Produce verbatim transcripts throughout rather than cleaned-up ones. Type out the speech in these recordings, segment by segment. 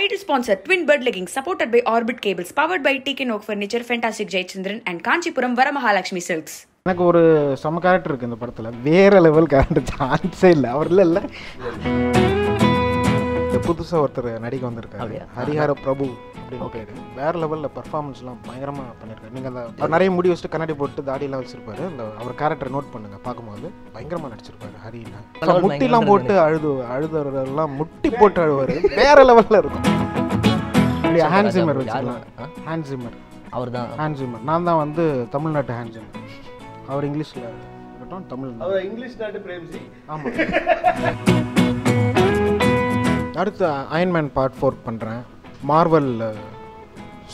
Title sponsor Twin Bird leggings supported by Orbit Cables, powered by T K Nook furniture, fantastic Jayachandran and Kanchipuram Varamahaalakshmi Silks. எனக்கு ஒரு சம character இருக்கு இந்த படத்துல, வேற level character, சான்ஸே இல்ல. அவர்ல இல்ல புதுசா ஒருத்தர் நடிக்க வந்திருக்காரு, ஹரிஹர பிரபு அப்படின்னு பேரு. வேற லெவல்ல பர்ஃபார்மன்ஸ்லாம் பயங்கரமா பண்ணியிருக்காரு. நீங்க அந்த நிறைய முடி வச்சுட்டு கண்ணாடி போட்டு தாடியெல்லாம் வச்சிருப்பாரு. அந்த அவர் கேரக்டர் நோட் பண்ணுங்க, பார்க்கும்போது பயங்கரமா நடிச்சிருப்பாரு. ஹரியில முட்டிலாம் போட்டு அழுது அழுதுறதெல்லாம் முட்டி போட்டு அழுவாரு, வேற லெவல்ல இருக்கும். ஹான்ஸ் ஜிம்மர் வச்சுக்கலாம். ஹான்ஸ் ஜிம்மர் அவர் தான். ஹான்ஸ் ஜிம்மர் நான் தான் வந்து தமிழ்நாட்டு ஹான்ஸ் ஜிம்மர். அவர் இங்கிலீஷ்ல இருக்கட்டும், தமிழ் அவர் இங்கிலீஷ் நாட்டு பிரேம்சி. ஆமா, அடுத்து அயன்மேன் பார்ட் ஃபோர் பண்ணுறேன். மார்வல்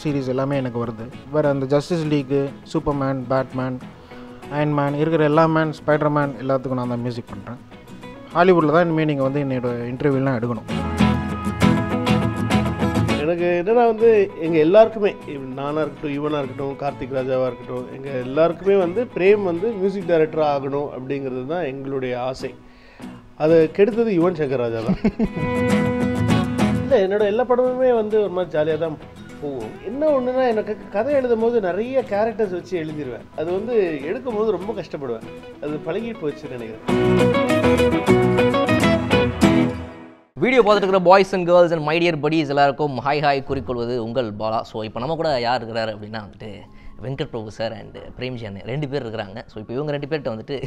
சீரீஸ் எல்லாமே எனக்கு வருது. வேறு அந்த Justice League, Superman, Batman, Iron Man இருக்கிற எல்லா மேன், ஸ்பைடர்மேன் எல்லாத்துக்கும் நான் தான் மியூசிக் பண்ணுறேன். ஹாலிவுட்டில் தான் இனிமேல் நீங்கள் வந்து என்னோட இன்டர்வியூலாம் எடுக்கணும். எனக்கு என்னென்னா வந்து எங்கள் எல்லாருக்குமே, நானாக இருக்கட்டும், யுவனாக இருக்கட்டும், கார்த்திக் ராஜாவாக இருக்கட்டும், எங்கள் எல்லாருக்குமே வந்து பிரேம் வந்து மியூசிக் டைரக்டராக ஆகணும் அப்படிங்கிறது தான் எங்களுடைய ஆசை. அது கெடுத்தது யுவன் சங்கர் ராஜா தான். இல்லை, என்னோடய எல்லா படமுமே வந்து ஒரு மாதிரி ஜாலியாக தான் போகும். என்ன ஒன்றுனா, எனக்கு கதை எழுதும் போது நிறைய கேரக்டர்ஸ் வச்சு எழுதிடுவேன். அது வந்து எடுக்கும் போது ரொம்ப கஷ்டப்படுவேன். அது பழகிட்டு போச்சு நினைக்கிறேன். வீடியோ பார்த்துட்டு இருக்கிற boys and girls and my dear buddies எல்லாருக்கும் ஹாய் ஹாய் குறிக்கொள்வது உங்கள் பாலா. ஸோ இப்போ நம்ம கூட யார் இருக்கிறாரு அப்படின்னா வந்துட்டு வெங்கட் பிரபு சார் அண்ட் பிரேம்ஜி அண்ணன் ரெண்டு பேர் இருக்கிறாங்க. ஸோ இப்போ இவங்க ரெண்டு பேர்கிட்ட வந்துட்டு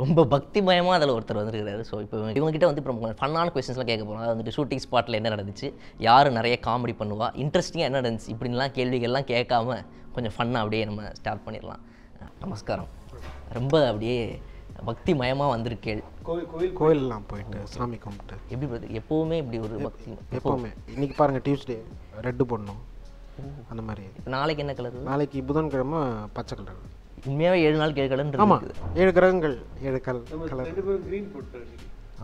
ரொம்ப பக்தி பயமாக அதில் ஒருத்தர் வந்துருக்கிறாரு. ஸோ இப்போ இவங்ககிட்ட வந்து இப்போ ஃபன்னான கொஸ்டின்ஸ்லாம் கேட்க போகிறோம். அது வந்துட்டு ஷூட்டிங் ஸ்பாட்டில் என்ன நடந்துச்சு, யார் நிறைய காமெடி பண்ணுவா, இன்ட்ரெஸ்டிங்காக என்ன நடந்துச்சு, இப்படின்லாம் கேள்விகள்லாம் கேட்காம கொஞ்சம் ஃபன்னாக அப்படியே நம்ம ஸ்டார்ட் பண்ணிடலாம். நமஸ்காரம். ரொம்ப அப்படியே பக்தி மயமாக வந்திருக்கேள். கோவில் கோவில் கோயிலெலாம் போயிட்டு சாமி கும்பிட்டு எப்படி பார்த்து எப்போவுமே இப்படி ஒரு பக்தி எப்போவுமே. இன்றைக்கி பாருங்கள் டியூஸ்டே ரெட்டு போடணும், அந்த மாதிரி. நாளைக்கு என்ன கலர்? நாளைக்கு புதன்கிழமை பச்சை கலர். உண்மையாகவே ஏழு நாள் ஏழு கலர். ஆமாம், ஏழு கிரகங்கள் ஏழு கல் கலர்.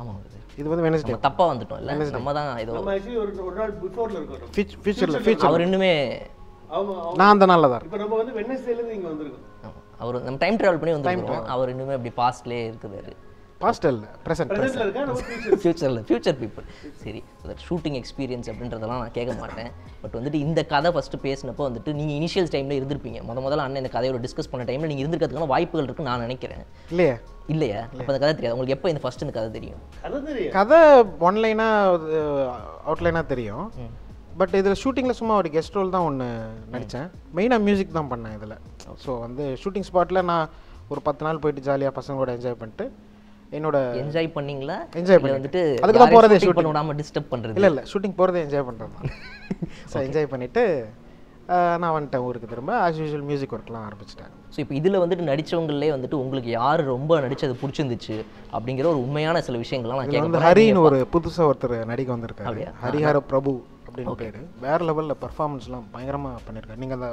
ஆமாம், இது வந்து வெனஸ்டே தப்பாக வந்துட்டோம். இல்லை, நம்ம தான் இது ஒரு நாள் பிஃபோரில் இருக்கோம். ஃபியூச் ஃபியூச்சரில் ஃபியூச்சர் அவர் இன்னுமே. ஆமாம், நான் அந்த நாளில் தான். இப்போ நம்ம வந்து வெனஸ்டேலேருந்து இங்கே வந்திருக்கோம். ஆமாம், அவர் நம்ம டைம் ட்ராவல் பண்ணி வந்துருக்கோம். அவர் இன்னுமே அப்படி பாஸ்ட்லேயே இருக்குறாரு. பாஸ்ட் இல்லை, ப்ரெசென்ட் ஃபியூச்சரில் ஃபியூச்சர் பீப்புள். சரி, தட் ஷூட்டிங் எக்ஸ்பீரியன்ஸ் அப்படின்றதெல்லாம் நான் கேட்க மாட்டேன். பட் வந்துட்டு இந்த கதை ஃபஸ்ட்டு பேசினப்போ வந்துட்டு நீங்கள் இனிஷியல் டைமில் இருந்திருப்பீங்க. முத முதல்ல அண்ணன் இந்த கதையோட டிஸ்கஸ் பண்ண டைமில் நீங்கள் இருந்திருக்கிறதுக்கான வாய்ப்புகள் இருக்குன்னு நான் நினைக்கிறேன். இல்லையா? இல்லையா? அப்போ அந்த கதை தெரியாது உங்களுக்கு. எப்போ இந்த ஃபஸ்ட்டு இந்த கதை தெரியும்? கதை ஒன்லைனாக அவுட்லைனாக தெரியும். பட் இதில் ஷூட்டிங்கில் சும்மா ஒரு கெஸ்ட் ரோல் தான் ஒன்று நடித்தேன். மெயினாக மியூசிக் தான் பண்ணேன் இதில். ஸோ வந்து ஷூட்டிங் ஸ்பாட்டில் நான் ஒரு பத்து நாள் போயிட்டு ஜாலியாக பசங்களோட என்ஜாய் பண்ணிட்டு என்னோட என்ஜாய் பண்ணீங்களா? என்ஜாய் பண்ணி வந்துட்டு அதுக்கு தான் போகிறதே. ஷூட் பண்ணாமல் டிஸ்டர்ப் பண்ணுறது இல்லை இல்லை ஷூட்டிங் போகிறதே என்ஜாய் பண்ணுறது தான். ஸோ என்ஜாய் பண்ணிவிட்டு நான் வந்துட்டேன் ஊருக்கு திரும்ப. ஆஸ் யூஸ்வல் மியூசிக் ஒர்க்லாம் ஆரம்பிச்சிட்டேன். ஸோ இப்போ இதில் வந்துட்டு நடித்தவங்களே வந்துட்டு உங்களுக்கு யார் ரொம்ப நடித்தது பிடிச்சிருந்துச்சு அப்படிங்கிற ஒரு உண்மையான சில விஷயங்கள்லாம் நான் கேட்குறேன். ஹரின்னு ஒரு புதுசாக ஒருத்தர் நடிக்க வந்திருக்காரு, ஹரிஹர பிரபு அப்படின்னு பேர். வேறு லெவலில் பர்ஃபார்மன்ஸ்லாம் பயங்கரமாக பண்ணியிருக்காரு. நீங்கள் அந்த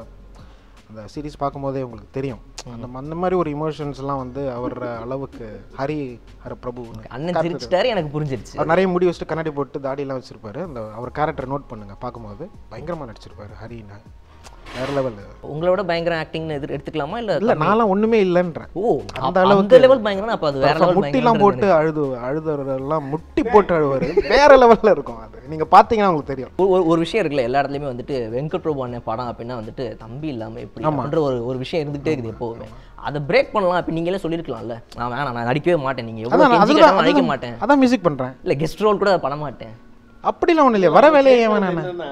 அந்த சீரீஸ் பார்க்கும்போதே உங்களுக்கு தெரியும். அந்த அந்த மாதிரி ஒரு இமோஷன்ஸ்லாம் வந்து அவரோட அளவுக்கு ஹரிஹர பிரபு அண்ணன் தெரிஞ்சிட்டாரு, எனக்கு புரிஞ்சிருச்சு. அவர் நிறைய முடி வச்சுட்டு கண்ணாடி போட்டு தாடியெல்லாம் வச்சிருப்பாரு. அந்த அவர் கேரக்டர் நோட் பண்ணுங்க, பார்க்கும்போது பயங்கரமாக நடிச்சிருப்பாரு. ஹரினா வேற லெவல். உங்களோட பயங்கர ஆக்டிங் எது எடுத்துக்கலாமா? இல்லை இல்லை நான்லாம் ஒன்றுமே இல்லைன்றேன். ஓ, அந்த அளவுக்கு லெவல் பயங்கரம். அப்போ அது வேற லெவல். முட்டிலாம் போட்டு அழுது அழுதுறதெல்லாம் முட்டி போட்டு அழுவாரு, வேற லெவலில் இருக்கும். அது நீங்கள் பார்த்தீங்கன்னா உங்களுக்கு தெரியும். ஒரு ஒரு விஷயம் இருக்குல்ல, எல்லா இடத்துலையுமே வந்துட்டு வெங்கட் பிரபு அண்ணன் படம் அப்படின்னா வந்துட்டு தம்பி இல்லாமல் எப்படி அப்படின்ற ஒரு ஒரு விஷயம் இருந்துகிட்டே இருக்குது எப்போவுமே. அதை பிரேக் பண்ணலாம் அப்படி நீங்களே சொல்லியிருக்கலாம்ல. நான் வேணாம், நான் நடிக்கவே மாட்டேன், நீங்கள் எவ்வளோ நடிக்க மாட்டேன், அதான் மியூசிக் பண்ணுறேன், இல்லை கெஸ்ட் ரோல் கூட பண்ண மாட்டேன் அப்படிலாம் ஒன்றும் இல்லையா? வர வேலையே என்னன்னா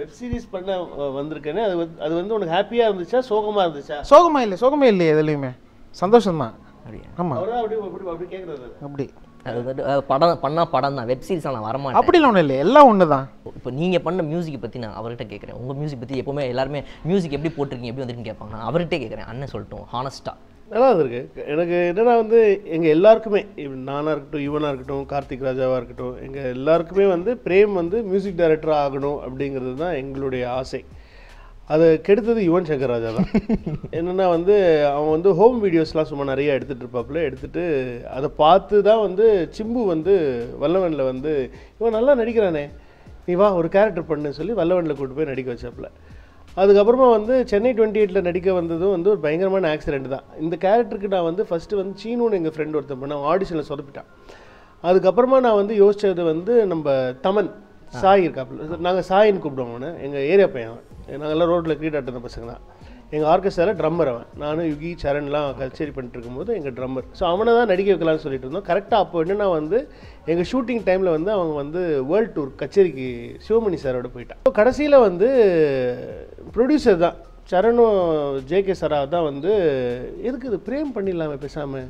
வெப் சீரிஸ் பண்ண வந்திருக்கேன்னு அது அது வந்து உனக்கு ஹாப்பியாக இருந்துச்சா சோகமாக இருந்துச்சா? சோகமாக இல்லை, சோகமே இல்லையே, எதுலையுமே சந்தோஷம்தான். அப்படியா? ஆமாம், அப்படி அப்படி கேட்குறது அப்படி. அது வந்துட்டு படம் பண்ணால் படம் தான், வெப் சீரிஸ் நான் வரமாட்டேன் அப்படிலாம் ஒன்றும் இல்லை, எல்லாம் ஒன்று தான். இப்போ நீங்கள் பண்ண மியூசிக்கை பற்றி நான் அவர்கிட்ட கேட்குறேன். உங்கள் மியூசிக் பற்றி எப்போவுமே எல்லாருமே மியூசிக் எப்படி போட்டிருக்கீங்க, எப்படி வந்துருக்குன்னு கேட்பாங்க. நான் அவர்கிட்டே கேட்குறேன், அண்ணன் சொல்லட்டும் ஹானஸ்ட்டாக. நல்லா இருக்கு. எனக்கு என்னென்னா வந்து எங்கள் எல்லாருக்குமே, நானாக இருக்கட்டும், யுவனாக இருக்கட்டும், கார்த்திக் ராஜாவாக இருக்கட்டும், எங்கள் எல்லாருக்குமே வந்து பிரேம் வந்து மியூசிக் டைரக்டராக ஆகணும் அப்படிங்கிறது தான் எங்களுடைய ஆசை. அதை கெடுத்தது யுவன் சங்கர் ராஜா தான். என்னென்னா வந்து அவன் வந்து ஹோம் வீடியோஸ்லாம் சும்மா நிறையா எடுத்துகிட்டு இருப்பாப்புல. எடுத்துகிட்டு அதை பார்த்து தான் வந்து சிம்பு வந்து வல்லவனில் வந்து இவன் நல்லா நடிக்கிறானே நீ வா ஒரு கேரக்டர் பண்ணுன்னு சொல்லி வல்லவனில் கூப்பிட்டு போய் நடிக்க வச்சாப்புல. அதுக்கப்புறமா வந்து சென்னை டுவெண்ட்டி எயிட்டில் நடிக்க வந்ததும் வந்து ஒரு பயங்கரமான ஆக்சிடெண்ட் தான். இந்த கேரக்டருக்கு நான் வந்து ஃபஸ்ட்டு வந்து சீனுன்னு எங்கள் ஃப்ரெண்ட் ஒருத்தன் பண்ண அவன் ஆடிஷனில் சொதப்பிட்டான். அதுக்கப்புறமா நான் வந்து யோசித்தது வந்து நம்ம தமன் சாய் இருக்காப்புல, நாங்கள் சாயின்னு கூப்பிடுவோம் அவனை, எங்கள் ஏரியா பையன், நாங்கள்லாம் ரோட்டில் கிரீட் ஆட்டின பசங்க தான். எங்கள் ஆர்கெஸ்ட்ராவில் ட்ரம்மர் அவன், நானும் யுகி சரண்லாம் கச்சேரி பண்ணிட்டு இருக்கும்போது எங்கள் ட்ரம்மர், ஸோ அவனை தான் நடிக்க வைக்கலான்னு சொல்லிட்டு இருந்தோம். கரெக்டாக அப்போ என்னென்னா வந்து எங்கள் ஷூட்டிங் டைமில் வந்து அவங்க வந்து வேர்ல்டு டூர் கச்சேரிக்கு சிவமணி சாரோட போயிட்டான். ஸோ கடைசியில் வந்து ப்ரொடியூசர் தான் சரணும் ஜேகே சரா தான் வந்து எதுக்கு இது பிரேம் பண்ணிடலாமே பேசாமல்,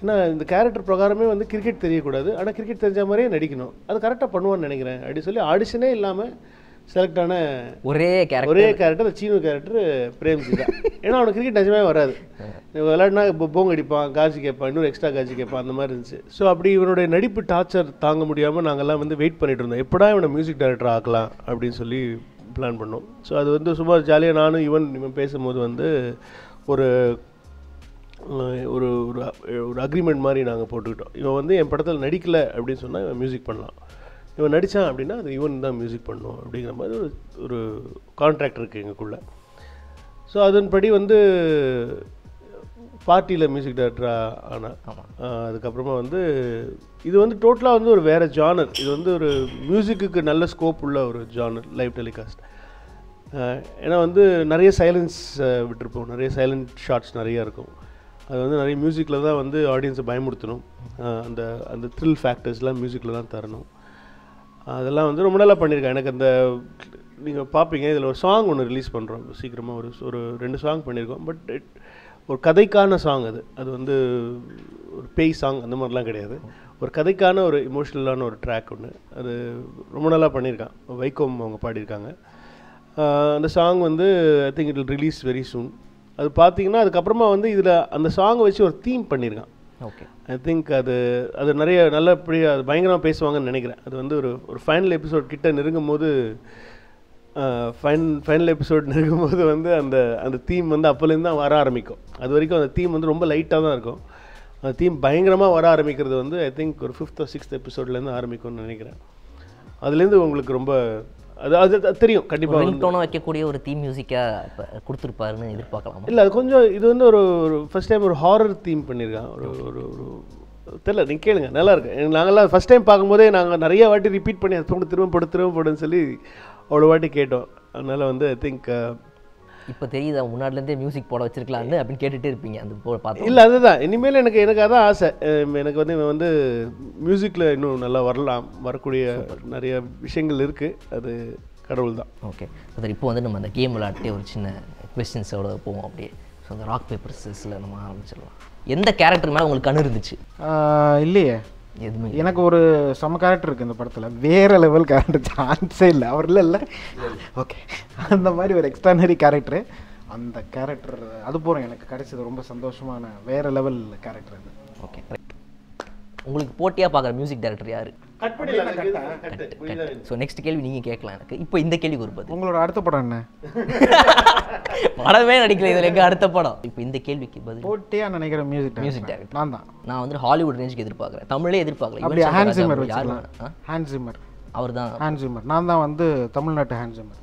ஏன்னா இந்த கேரக்டர் பிரகாரமே வந்து கிரிக்கெட் தெரியக்கூடாது, ஆனால் கிரிக்கெட் தெரிஞ்ச மாதிரியே நடிக்கணும், அது கரெக்டாக பண்ணுவான்னு நினைக்கிறேன் அப்படின்னு சொல்லி ஆடிஷனே இல்லாமல் செலக்ட் ஆன ஒரே கேரக்டர் ஒரே கேரக்டர் அந்த சீனு கேரக்டர் பிரேம்ஜி தான். ஏன்னா அவனுக்கு கிரிக்கெட் நிஜமாவே வராது, விளையாடினா இப்போ போங் அடிப்பான், காஜி கேட்பான், இன்னொரு எக்ஸ்ட்ரா காஜி கேட்பான், அந்த மாதிரி இருந்துச்சு. ஸோ அப்படி இவனுடைய நடிப்பு டார்ச்சர் தாங்க முடியாமல் நாங்கள்லாம் வந்து வெயிட் பண்ணிட்டு இருந்தோம், எப்படா இவனை மியூசிக் டைரக்டர் ஆக்கலாம் அப்படின்னு சொல்லி பிளான் பண்ணோம். ஸோ அது வந்து சும்மா ஜாலியாக நானும் யுவன் இவன் பேசும்போது வந்து ஒரு ஒரு ஒரு அக்ரிமெண்ட் மாதிரி நாங்கள் போட்டுக்கிட்டோம், இவன் வந்து என் படத்தில் நடிக்கலை அப்படின்னு சொன்னால் இவன் மியூசிக் பண்ணலாம், இவன் நடித்தான் அப்படின்னா அது யுவன் தான் மியூசிக் பண்ணும் அப்படிங்கிற மாதிரி ஒரு ஒரு கான்ட்ராக்ட் இருக்குது எங்களுக்குள்ளே. ஸோ அதன்படி வந்து பார்ட்டியில் மியூசிக் டைரக்டராக ஆனால் அதுக்கப்புறமா வந்து இது வந்து டோட்டலாக வந்து ஒரு வேறு ஜானர், இது வந்து ஒரு மியூசிக்கு நல்ல ஸ்கோப் உள்ள ஒரு ஜானர் லைவ் டெலிகாஸ்ட். ஏன்னா வந்து நிறைய சைலன்ஸ் விட்டுருப்போம், நிறைய சைலண்ட் ஷார்ட்ஸ் நிறையா இருக்கும், அது வந்து நிறைய மியூசிக்கில் தான் வந்து ஆடியன்ஸை பயமுறுத்தணும், அந்த அந்த த்ரில் ஃபேக்டர்ஸ்லாம் மியூசிக்கில் தான் தரணும், அதெல்லாம் வந்து ரொம்ப நல்லா பண்ணியிருக்கேன். எனக்கு அந்த நீங்கள் பார்ப்பீங்க இதில் ஒரு சாங் ஒன்று ரிலீஸ் பண்ணுறோம் சீக்கிரமாக, ஒரு ஒரு ரெண்டு சாங் பண்ணியிருக்கோம், பட் ஒரு கதைக்கான சாங் அது, அது வந்து ஒரு பேய் சாங் அந்த மாதிரிலாம் கிடையாது, ஒரு கதைக்கான ஒரு இமோஷ்னலான ஒரு ட்ராக் ஒன்று, அது ரொம்ப நல்லா பண்ணியிருக்கான் வைக்கோம் அவங்க பாடியிருக்காங்க. அந்த சாங் வந்து I think it will release very soon. அது பார்த்தீங்கன்னா அதுக்கப்புறமா வந்து இதில் அந்த சாங்கை வச்சு ஒரு தீம் பண்ணியிருக்கான். ஓகே ஐ திங்க் அது அது நிறைய நல்லபடியாக அது பயங்கரமாக பேசுவாங்கன்னு நினைக்கிறேன். அது வந்து ஒரு ஒரு ஃபைனல் எபிசோட் கிட்ட நெருங்கும் போது ஃபைன் ஃபைனல் எபிசோட் நெருங்கும் போது வந்து அந்த அந்த தீம் வந்து அப்போலேருந்து தான் வர ஆரம்பிக்கும், அது வரைக்கும் அந்த தீம் வந்து ரொம்ப லைட்டாக தான் இருக்கும், அந்த தீம் பயங்கரமாக வர ஆரம்பிக்கிறது வந்து ஐ திங்க் ஒரு ஃபிஃப்த் சிக்ஸ்த் எபிசோட்லேருந்து ஆரம்பிக்கும்னு நினைக்கிறேன். அதுலேருந்து உங்களுக்கு ரொம்ப அது அது தெரியும் கண்டிப்பாக ரிங்டோனாக வைக்கக்கூடிய ஒரு தீம் மியூசிக்காக கொடுத்துருப்பாருன்னு எதிர்பார்க்கலாம். இல்லை அது கொஞ்சம் இது வந்து ஒரு ஒரு ஃபஸ்ட் டைம் ஒரு ஹாரர் தீம் பண்ணியிருக்கான், ஒரு ஒரு ஒரு தெரியல நீங்கள் கேளுங்க நல்லாயிருக்கு. நாங்கள்லாம் ஃபஸ்ட் டைம் பார்க்கும்போதே நாங்கள் நிறைய வாட்டி ரிப்பீட் பண்ணி அது போட்டு திரும்ப போட்டு திரும்ப போடுன்னு சொல்லி அவ்வளோ வாட்டி கேட்டோம். அதனால் வந்து ஐ திங்க் இப்போ தெரியுதா முன்னாடிலேருந்தே மியூசிக் போட வச்சிருக்கலாம்னு அப்படின்னு கேட்டுகிட்டே இருப்பீங்க அந்த போட பார்த்து. இல்லை அதுதான் இனிமேல் எனக்கு எனக்கு அதான் ஆசை, எனக்கு வந்து இவன் வந்து மியூசிக்கில் இன்னும் நல்லா வரலாம், வரக்கூடிய நிறைய விஷயங்கள் இருக்குது, அது கடவுள் தான். ஓகே சார், இப்போ வந்து நம்ம அந்த கேம் விளையாட்டே ஒரு சின்ன கொஸ்டின்ஸோட போவோம் அப்படியே. ஸோ அந்த ராக் பேப்பர் சிஸ்ஸில் நம்ம ஆரம்பிச்சிடலாம். எந்த கேரக்டர் மேலே உங்களுக்கு கண் இருந்துச்சு? இல்லையே எதுவுமே, எனக்கு ஒரு சம கேரக்டர் இருக்குது இந்த படத்தில், வேறு லெவல் கேரக்டர், சான்ஸே இல்லை அவர் இல்லை இல்லை ஓகே அந்த மாதிரி ஒரு எக்ஸ்ட்ரானரி கேரக்டரு, அந்த கேரக்டர் அது போகிறோம் எனக்கு கிடைச்சது ரொம்ப சந்தோஷமான வேறு லெவல் கேரக்டர் அது. ஓகே உங்களுக்கு போட்டியாக பார்க்குற மியூசிக் டைரக்டர் யார்? ஸோ நெக்ஸ்ட் கேள்வி நீங்கள் கேட்கலாம் எனக்கு. இப்போ இந்த கேள்விக்கு ஒரு பதில், உங்களோட அடுத்த படம் என்ன? படமே நடிக்கல இதில் எங்கள் அடுத்த படம். இப்போ இந்த கேள்விக்கு பதில் போட்டியாக நினைக்கிற மியூசிக் மியூசிக் டைரக்டர் நான் தான். நான் வந்து ஹாலிவுட் ரேஞ்சுக்கு எதிர்பார்க்குறேன், தமிழே எதிர்பார்க்கல. ஹான்ஸ் ஜிம்மர் யார்? ஹான்ஸ் ஜிம்மர் அவர் தான். ஹான்ஸ் ஜிம்மர் நான் தான் வந்து தமிழ்நாட்டு ஹான்ஸ் ஜிம்மர்,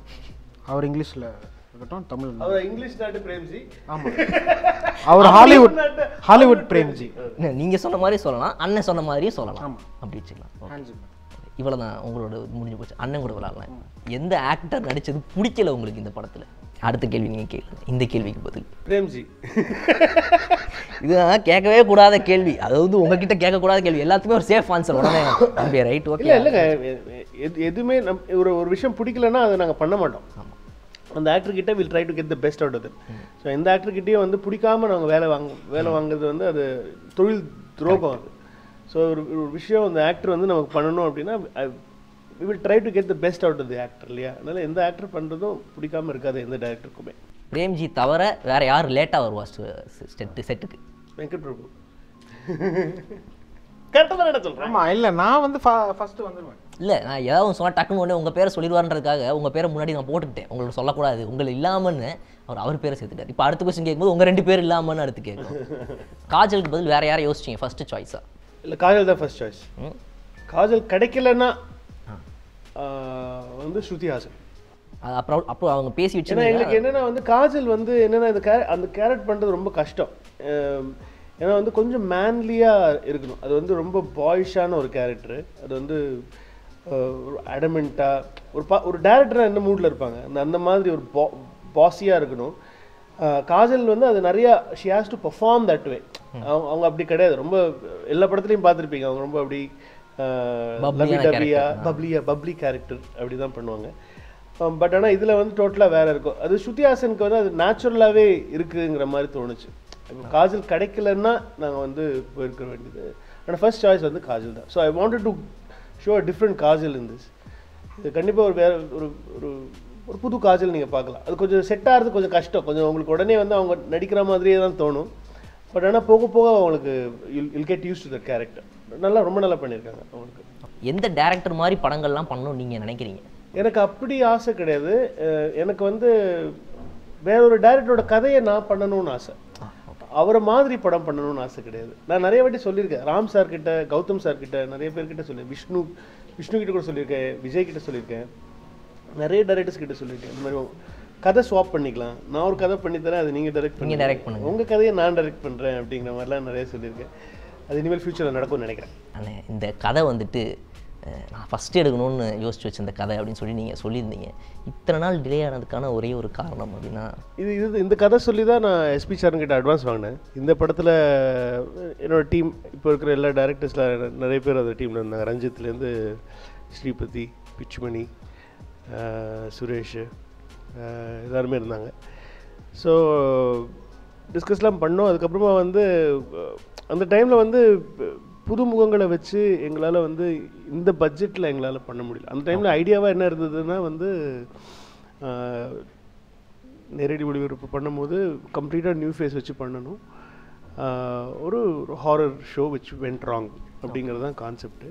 அவர் இங்கிலீஷில் இருக்கட்டும் தமிழ், அவர் இங்கிலீஷ் நாட்டு பிரேம்ஜி. ஆமாம் அவர் ஹாலிவுட் ஹாலிவுட் பிரேம்ஜி. நீங்கள் சொன்ன மாதிரி சொல்லலாம், அண்ணன் சொன்ன மாதிரியே சொல்லலாம். ஆமாம் அப்படி வச்சுக்கலாம். ஹான்ஸ் ஜிம்மர் இவ்வளோ தான் உங்களோட முடிஞ்சு போச்சு. அண்ணன் கூட விளாட்லாம். எந்த ஆக்டர் நடித்தது பிடிக்கல உங்களுக்கு இந்த படத்தில்? அடுத்த கேள்வி நீங்கள் கேட்கலாம். இந்த கேள்விக்கு பதில் பிரேம்ஜி. இதுதான் கேட்கவே கூடாத கேள்வி, அதாவது உங்ககிட்ட கேட்கக்கூடாத கேள்வி, எல்லாத்துக்குமே ஒரு சேஃப் ஆன்சர் உடனே அப்படியே ரைட் ஓகே. இல்லை இல்லைங்க எது எதுவுமே நம் ஒரு ஒரு விஷயம் பிடிக்கலன்னா அதை நாங்கள் பண்ண மாட்டோம். ஆமாம் அந்த ஆக்டர்கிட்ட will try to get the best out of that. So எந்த ஆக்டர்கிட்டையும் வந்து பிடிக்காமல் நாங்கள் வேலை வாங்க வேலை வாங்குறது வந்து அது தொழில் துரோகம் அது. ஸோ ஒரு ஒரு விஷயம் அந்த ஆக்டர் வந்து நமக்கு பண்ணணும் அப்படின்னா we will try to get the best out of the actor இல்லையா, அதனால் எந்த ஆக்டர் பண்ணுறதும் பிடிக்காமல் இருக்காது எந்த டேரக்டருக்குமே. பிரேம்ஜி தவிர வேறு யார் லேட்டாக வருவா செட்டு செட்டுக்கு? வெங்கட் பிரபு. கரெக்டாக என்ன சொல்கிறேன்? ஆமாம் இல்லை நான் வந்து ஃபஸ்ட்டு வந்துடுவேன். இல்லை நான் ஏதாவது சொன்னால் டக்குன்னு ஒன்று உங்கள் பேரை சொல்லிடுவார்ன்றதுக்காக உங்கள் பேரை முன்னாடி நான் போட்டுக்கிட்டேன், உங்களுக்கு சொல்லக்கூடாது உங்களை இல்லாமன்னு அவர் அவர் பேரை சேர்த்துட்டார். இப்போ அடுத்த கொஸ்டின் கேட்கும்போது உங்கள் ரெண்டு பேர் இல்லாமன்னு அடுத்து கேட்கும். காஜலுக்கு பதில் வேறு யாரை யோசிச்சிங்க ஃபஸ்ட்டு சாய்ஸாக? இல்லை காஜல் தான் ஃபஸ்ட் சாய்ஸ். காஜல் கிடைக்கலன்னா வந்து ஸ்ருதி ஹாசன். அப்புறம் அப்போ அவங்க பேசி வச்சுன்னா எங்களுக்கு என்னென்னா வந்து காஜல் வந்து என்னென்னா இந்த கே அந்த கேரக்டர் பண்ணுறது ரொம்ப கஷ்டம். ஏன்னா வந்து கொஞ்சம் மேன்லியாக இருக்கணும், அது வந்து ரொம்ப பாய்ஷான ஒரு கேரக்டரு, அது வந்து அடமென்ட்டாக ஒரு பா ஒரு டேரக்டராக என்ன மூடில் இருப்பாங்க அந்த அந்த மாதிரி ஒரு பா பாஸியாக இருக்கணும். காஜல் வந்து அது நிறையா she has to perform that way. அவங்க அவங்க அப்படி கிடையாது, ரொம்ப எல்லா படத்துலையும் பார்த்துருப்பீங்க அவங்க ரொம்ப அப்படி டபியாக பப்ளியா பப்ளி கேரக்டர் அப்படி தான் பண்ணுவாங்க. பட் ஆனால் இதில் வந்து டோட்டலாக வேறு இருக்கும். அது ஸ்ருதி ஹாசனுக்கு வந்து அது நேச்சுரலாகவே இருக்குதுங்கிற மாதிரி தோணுச்சு. இப்போ காஜல் கிடைக்கலன்னா நாங்கள் வந்து போயிருக்க வேண்டியது. ஆனால் ஃபர்ஸ்ட் சாய்ஸ் வந்து காஜல் தான். So I wanted to show a different Kajal in this. இது கண்டிப்பாக ஒரு வேறு ஒரு ஒரு புது காஜல் நீங்கள் பார்க்கலாம். அது கொஞ்சம் செட் ஆகிறது கொஞ்சம் கஷ்டம், கொஞ்சம் உங்களுக்கு உடனே வந்து அவங்க நடிக்கிற மாதிரியே தான் தோணும். பட் ஆனால் போக போக அவங்களுக்கு you'll get used to the character. நல்லா ரொம்ப நல்லா பண்ணியிருக்காங்க. அவங்களுக்கு எந்த டேரக்டர் மாதிரி படங்கள்லாம் பண்ணணும்னு நீங்கள் நினைக்கிறீங்க? எனக்கு அப்படி ஆசை கிடையாது. எனக்கு வந்து வேற ஒரு டேரக்டரோட கதையை நான் பண்ணணும்னு ஆசை, அவரை மாதிரி படம் பண்ணணும்னு ஆசை கிடையாது. நான் நிறைய வாட்டி சொல்லியிருக்கேன் ராம் சார்கிட்ட, கௌதம் சார்கிட்ட, நிறைய பேர்கிட்ட சொல்லியிருக்கேன், விஷ்ணு விஷ்ணு கிட்ட கூட சொல்லியிருக்கேன், விஜய் கிட்ட சொல்லியிருக்கேன், நிறைய டேரக்டர்ஸ் கிட்ட சொல்லியிருக்கேன். இந்த மாதிரி கதை ஸ்வாப் பண்ணிக்கலாம், நான் ஒரு கதை பண்ணித்தரேன், அது நீங்கள் டைரக்ட் பண்ணி டைரக்ட் பண்ணுங்க, உங்கள் கதையை நான் டைரக்ட் பண்ணுறேன் அப்படிங்கிற மாதிரிலாம் நிறைய சொல்லியிருக்கேன். அது இனிமேல் ஃப்யூச்சரில் நடக்கும்னு நினைக்கிறேன். ஆனால் இந்த கதை வந்துட்டு நான் ஃபஸ்ட்டு எடுக்கணும்னு யோசிச்சு வச்சிருந்த கதை அப்படின்னு சொல்லி நீங்கள் சொல்லியிருந்தீங்க. இத்தனை நாள் டிலே ஆனதுக்கான ஒரே ஒரு காரணம் அப்படின்னா இது இது இந்த கதை சொல்லி தான் நான் எஸ்பி சார்கிட்ட அட்வான்ஸ் வாங்கினேன். இந்த படத்தில் என்னோடய டீம் இப்போ இருக்கிற எல்லா டேரக்டர்ஸில் நிறைய பேர் அந்த டீமில் இருந்தாங்க. ரஞ்சித்லேருந்து ஸ்ரீபதி, பிச்சுமணி, சுரேஷ் எல்லாருமே இருந்தாங்க. ஸோ டிஸ்கஸ்லாம் பண்ணோம். அதுக்கப்புறமா வந்து அந்த டைமில் வந்து புதுமுகங்களை வச்சு எங்களால் வந்து இந்த பட்ஜெட்டில் எங்களால் பண்ண முடியல. அந்த டைமில் ஐடியாவாக என்ன இருந்ததுன்னா வந்து நேரடி ஒளிபரப்பு பண்ணும்போது கம்ப்ளீட்டாக நியூ ஃபேஸ் வச்சு பண்ணணும், ஒரு horror show which went wrong அப்படிங்கிறது தான் கான்செப்ட்.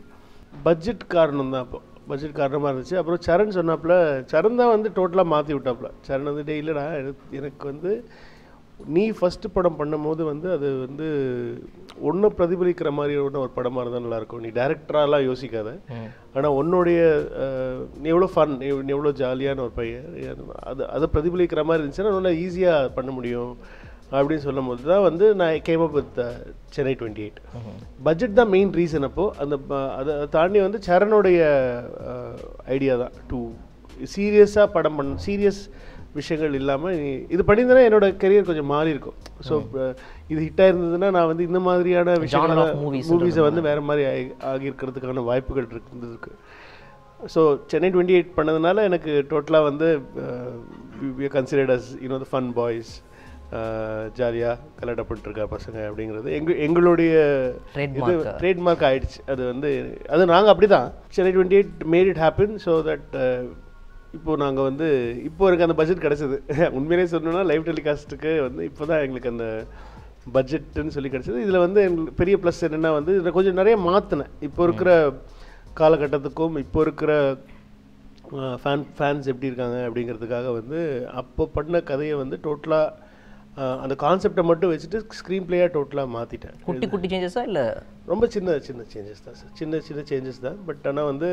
பட்ஜெட் காரணம் தான், அப்போது பட்ஜெட் காரணமாக இருந்துச்சு. அப்புறம் சரண் சொன்னாப்புல, சரண் தான் வந்து டோட்டலாக மாற்றி விட்டாப்புல. சரண் வந்து டெய்லிடா எனக்கு வந்து நீ ஃபஸ்ட்டு படம் பண்ணும் போது வந்து அது வந்து ஒன்று பிரதிபலிக்கிற மாதிரி ஒன்று ஒரு படமாக இருந்தால் நல்லாயிருக்கும், நீ டேரக்டராலாம் யோசிக்காத, ஆனால் உன்னுடைய நீ எவ்வளோ ஃபன், நீ எவ்வளோ ஜாலியான ஒரு பையன், அது அதை பிரதிபலிக்கிற மாதிரி இருந்துச்சுன்னா நல்லா ஈஸியாக பண்ண முடியும் அப்படின்னு சொல்லும் போது தான் வந்து நான் came up with Chennai twenty eight. Budget தான் மெயின் ரீசன். அப்போது அந்த அதை தாண்டி வந்து சரணுடைய ஐடியா தான் டூ சீரியஸாக படம் பண்ண, சீரியஸ் விஷயங்கள் இல்லாமல் இது பண்ணியிருந்தேன்னா என்னோடய கெரியர் கொஞ்சம் மாறி இருக்கும். ஸோ இது ஹிட்டாக இருந்ததுன்னா நான் வந்து இந்த மாதிரியான விஷயங்கள மூவிஸை வந்து வேறு மாதிரி ஆகி ஆகியிருக்கிறதுக்கான வாய்ப்புகள் இருந்ததுக்கு. ஸோ சென்னை டுவெண்ட்டி எயிட் பண்ணதுனால எனக்கு டோட்டலாக வந்து we are considered as you know the fun boys, ஜாலியாக கலெக்டாக பண்ணிட்டுருக்கா பசங்க அப்படிங்கிறது எங்கள் எங்களுடைய இது ட்ரேட்மார்க் ஆகிடுச்சு. அது வந்து அது நாங்கள் அப்படி தான் Chennai twenty eight made it happen. So that இப்போது நாங்கள் வந்து இப்போ எனக்கு அந்த பட்ஜெட் கிடச்சிது. உண்மையிலே சொன்னோன்னா லைவ் டெலிகாஸ்ட்டுக்கு வந்து இப்போ தான் எங்களுக்கு அந்த பட்ஜெட்டுன்னு சொல்லி கிடச்சிது. இதில் வந்து எங்களுக்கு பெரிய ப்ளஸ் என்னென்னா வந்து இதில் கொஞ்சம் நிறைய மாற்றினேன். இப்போ இருக்கிற காலகட்டத்துக்கும் இப்போ இருக்கிற ஃபேன் ஃபேன்ஸ் எப்படி இருக்காங்க அப்படிங்கிறதுக்காக வந்து அப்போ பண்ண கதையை வந்து டோட்டலாக அந்த கான்செப்டை மட்டும் வச்சுட்டு ஸ்க்ரீன் பிளேயாக டோட்டலாக மாற்றிட்டேன். குட்டி குட்டி சேஞ்சஸாக இல்லை ரொம்ப சின்ன சின்ன சேஞ்சஸ் தான் சார், சின்ன சின்ன சேஞ்சஸ் தான். பட் ஆனால் வந்து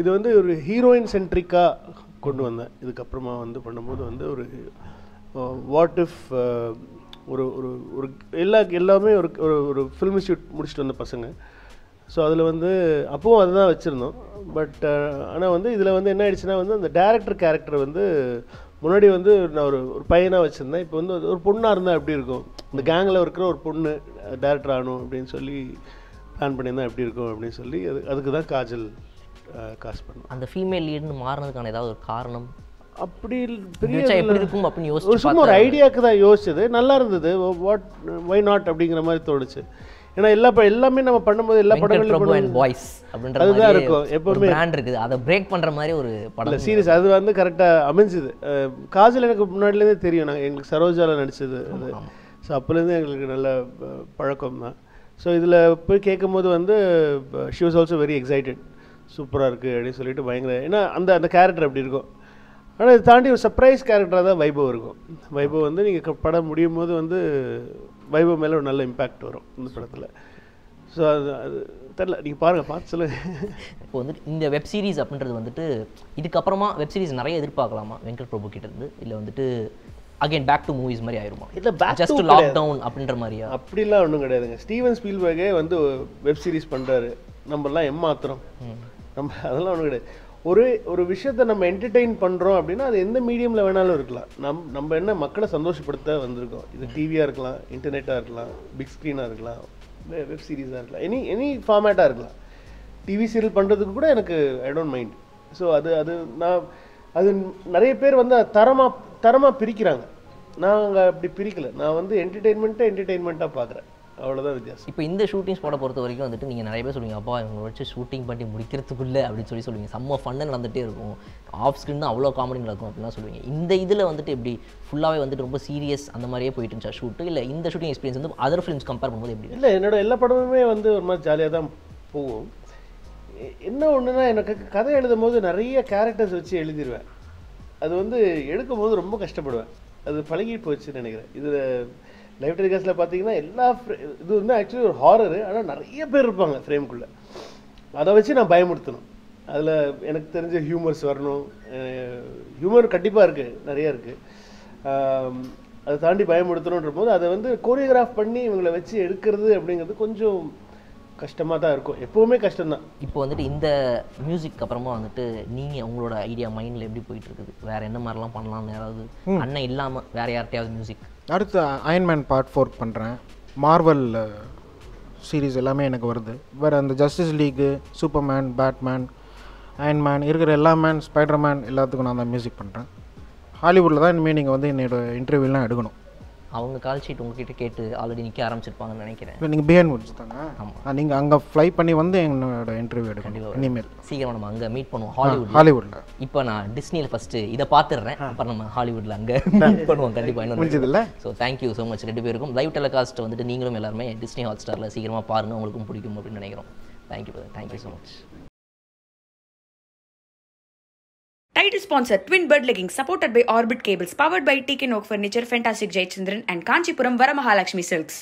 இது வந்து ஒரு ஹீரோயின் சென்ட்ரிக்காக கொண்டு வந்தேன். இதுக்கப்புறமா வந்து பண்ணும்போது வந்து ஒரு வாட் இஃப் ஒரு ஒரு ஒரு எல்லா எல்லாமே ஒரு ஒரு ஃபில்ம் இன்ஸ்டியூட் முடிச்சுட்டு வந்த பசங்க. ஸோ அதில் வந்து அப்பவும் அதுதான் வச்சுருந்தோம். பட் ஆனால் வந்து இதில் வந்து என்ன ஆயிடுச்சுன்னா வந்து அந்த டேரக்டர் கேரக்டர் வந்து முன்னாடி வந்து நான் ஒரு ஒரு பையனாக வச்சுருந்தேன். இப்போ வந்து ஒரு பொண்ணாக இருந்தால் எப்படி இருக்கும், இந்த கேங்கில் இருக்கிற ஒரு பொண்ணு டேரக்டர் ஆகணும் அப்படின்னு சொல்லி பிளான் பண்ணியிருந்தா எப்படி இருக்கும் அப்படின்னு சொல்லி அது அதுக்கு தான் காஜல் காஸ்ட் பண்ணோம். அந்த ஃபீமேல் லீடுன்னு மாறினதுக்கான ஏதாவது ஒரு காரணம் அப்படி பெரிய இருக்கும் அப்படின்னு யோசிச்சு சும்மா ஒரு ஐடியாவுக்கு தான் யோசிச்சது. நல்லா இருந்தது, வாட் ஒய் நாட் அப்படிங்கிற மாதிரி தோணுச்சு. ஏன்னா எல்லா எல்லாமே நம்ம பண்ணும்போது எல்லா படங்களும் வாய்ஸ் அப்படின்ற அதுதான் இருக்கும் எப்போவுமே பிராண்ட் இருக்குது, அதை பிரேக் பண்ணுற மாதிரி ஒரு படம் சீரியஸ் அது வந்து கரெக்டாக அமைஞ்சுது. காஜல் எனக்கு முன்னாடிலேருந்தே தெரியும், நாங்கள் எங்களுக்கு சரோஜாவில் நடிச்சது அது. ஸோ அப்போலேருந்து எங்களுக்கு நல்ல பழக்கம் தான். ஸோ இதில் போய் கேட்கும்போது வந்து she was also very excited, சூப்பராக இருக்குது அப்படின்னு சொல்லிட்டு பயங்கர, ஏன்னா அந்த அந்த கேரக்டர் அப்படி இருக்கும். ஆனால் இதை தாண்டி ஒரு சர்ப்ரைஸ் கேரக்டராக தான் வைபவ் இருக்கும். வைபவ் வந்து நீங்கள் படம் முடியும் போது வந்து வைபவ் மேலே ஒரு நல்ல இம்பேக்ட் வரும் இந்த படத்தில். ஸோ அது அது தெரில, நீங்கள் பாருங்கள், பார்த்து சொல்லுங்கள். இப்போ வந்துட்டு இந்த வெப் சீரிஸ் அப்படின்றது வந்துட்டு இதுக்கப்புறமா வெப் சீரிஸ் நிறைய எதிர்பார்க்கலாமா வெங்கட் பிரபு கிட்டேருந்து, இல்லை வந்துட்டு அகைன் பேக் டு மூவிஸ் மாதிரி ஆயிருமா? இல்லை பேக் ஜஸ்ட் லாக்டவுன் அப்படின்ற மாதிரியா? அப்படிலாம் ஒன்றும் கிடையாதுங்க. ஸ்டீவன் ஸ்பீல்பர்கே வந்து வெப் சீரிஸ் பண்ணுறாரு, நம்மலாம் எம்மாத்திரம் நம்ம அதெல்லாம் ஒன்று கிடையாது. ஒரு ஒரு விஷயத்தை நம்ம என்டர்டெயின் பண்ணுறோம் அப்படின்னா அது எந்த மீடியமில் வேணாலும் இருக்கலாம். நம் நம்ம என்ன மக்களை சந்தோஷப்படுத்த வந்திருக்கோம். இது டிவியாக இருக்கலாம், இன்டர்நெட்டாக இருக்கலாம், பிக் ஸ்க்ரீனாக இருக்கலாம், வெப் சீரிஸாக இருக்கலாம், எனி எனி ஃபார்மேட்டாக இருக்கலாம். டிவி சீரியல் பண்ணுறதுக்கு கூட எனக்கு ஐ டோன்ட் மைண்ட். ஸோ அது அது நான் அது நிறைய பேர் வந்து தரமாக தரமாக பிரிக்கிறாங்க. நாங்கள் அப்படி பிரிக்கலை. நான் வந்து என்டர்டெயின்மெண்ட்டாக என்டர்டெயின்மெண்ட்டாக பார்க்குறேன், அவ்வளோதான் வித்தியாசம். இப்போ இந்த ஷூட்டிங் ஸ்பாட்டை பொறுத்த வரைக்கும் வந்துட்டு நீங்கள் நிறைய பேர் சொல்லுவீங்க, அப்பா இவங்க வச்சு ஷூட்டிங் பண்ணி முடிக்கிறதுக்குள்ளே அப்படின்னு சொல்லி சொல்லுவீங்க. செம்ம ஃபன்னாக நடந்துகிட்டே இருக்கும், ஆஃப் ஸ்க்ரீன் தான் அவ்வளோ காமெடி நடக்கும் அப்படிலாம் சொல்லுவீங்க. இந்த இதில் வந்துட்டு எப்படி ஃபுல்லாகவே வந்துட்டு ரொம்ப சீரியஸ் அந்த மாதிரியே போயிட்டு இருந்துச்சா ஷூட்டு, இல்லை இந்த ஷூட்டிங் எக்ஸ்பீரியன்ஸ் வந்து அதர் ஃபிலிம்ஸ் கம்பேர் பண்ணும்போது எப்படி? இல்லை, என்னோட எல்லா படமுமே வந்து ஒரு மாதிரி ஜாலியாக தான் போகும். என்ன ஒன்றுனா, எனக்கு கதை எழுதும் போது நிறைய கேரக்டர்ஸ் வச்சு எழுதிடுவேன். அது வந்து எடுக்கும் போது ரொம்ப கஷ்டப்படுவேன். அது பழகிட்டு போச்சுன்னு நினைக்கிறேன். இதில் லைவ் டெலிகாஸ்ட்டில் பார்த்தீங்கன்னா எல்லா இது வந்து ஆக்சுவலி ஒரு ஹாரரு, ஆனால் நிறைய பேர் இருப்பாங்க ஃப்ரேம்குள்ளே. அதை வச்சு நான் பயமுறுத்தணும். அதில் எனக்கு தெரிஞ்ச ஹியூமர்ஸ் வரணும். ஹியூமர் கண்டிப்பாக இருக்குது, நிறையா இருக்குது. அதை தாண்டி பயமுறுத்தணுன்ற போது அதை வந்து கோரியோகிராஃப் பண்ணி இவங்களை வச்சு எடுக்கிறது அப்படிங்கிறது கொஞ்சம் கஷ்டமாக தான் இருக்கும். எப்போவுமே கஷ்டம்தான். இப்போ வந்துட்டு இந்த மியூசிக் அப்புறமா வந்துட்டு நீங்கள் உங்களோட ஐடியா மைண்டில் எப்படி போயிட்டு இருக்குது? வேறு என்ன மாதிரிலாம் பண்ணலாம்னு யாராவது அண்ணன் இல்லாமல் வேறு யார்கிட்டையாவது மியூசிக்? அடுத்து அயன்மேன் பார்ட் ஃபோர் பண்ணுறேன். மார்வல் சீரீஸ் எல்லாமே எனக்கு வருது. வேறு அந்த Justice League, Superman, Batman, Iron Man இருக்கிற எல்லா மேன், ஸ்பைடர்மேன் எல்லாத்துக்கும் நான் தான் மியூசிக் பண்ணுறேன். ஹாலிவுட்டில் தான் இனிமேல் நீங்கள் வந்து என்னோடய இன்டர்வியூலாம் எடுக்கணும். அவங்க கால் ஷீட் உங்ககிட்ட கேட்டு ஆல்ரெடி நிற்க ஆரம்பிச்சிருப்பாங்கன்னு நினைக்கிறேன். இப்போ நீங்கள் பெயின்வூட்ஸ் தானே? ஆமாம். நீங்கள் அங்கே ஃப்ளை பண்ணி வந்து என்னோட இன்டர்வியூ எடுக்கணும். இனிமேல் சீக்கிரம் நம்ம அங்கே மீட் பண்ணுவோம், ஹாலிவுட் ஹாலிவுட்டில். இப்போ நான் டிஸ்னியில் ஃபஸ்ட்டு இதை பார்த்துடுறேன், அப்புறம் நம்ம ஹாலிவுட்டில் அங்கே மீட் பண்ணுவோம் கண்டிப்பாக. இன்னும் முடிஞ்சதில்லை. ஸோ தேங்க்யூ ஸோ மச் ரெண்டு பேருக்கும். லைவ் டெலிகாஸ்ட் வந்துட்டு நீங்களும் எல்லாருமே டிஸ்னி ஹாட் ஸ்டாரில் சீக்கிரமாக பாருங்கள், உங்களுக்கும் பிடிக்கும் அப்படின்னு நினைக்கிறோம். Thank you brother, thank you so much. Title sponsor Twin Bird leggings supported by Orbit Cables, powered by T K Nook Furniture, Fantastic Jayachandran and Kanchipuram Varamahaalakshmi Silks.